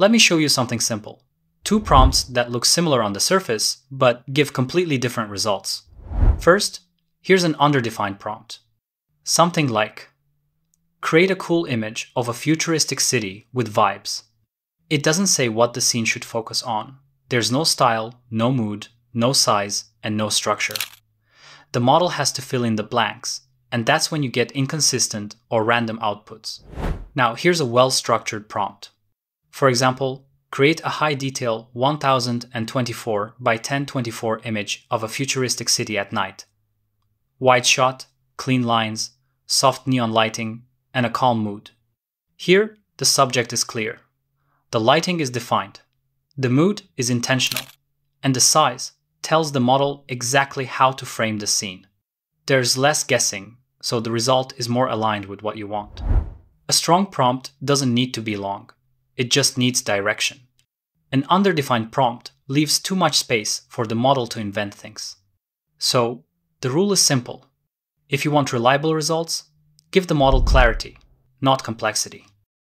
Let me show you something simple. Two prompts that look similar on the surface, but give completely different results. First, here's an underdefined prompt. Something like, create a cool image of a futuristic city with vibes. It doesn't say what the scene should focus on. There's no style, no mood, no size, and no structure. The model has to fill in the blanks, and that's when you get inconsistent or random outputs. Now, here's a well-structured prompt. For example, create a high-detail 1024 by 1024 image of a futuristic city at night. Wide shot, clean lines, soft neon lighting, and a calm mood. Here, the subject is clear. The lighting is defined. The mood is intentional. And the size tells the model exactly how to frame the scene. There's less guessing, so the result is more aligned with what you want. A strong prompt doesn't need to be long. It just needs direction. An underdefined prompt leaves too much space for the model to invent things. So, the rule is simple. If you want reliable results, give the model clarity, not complexity.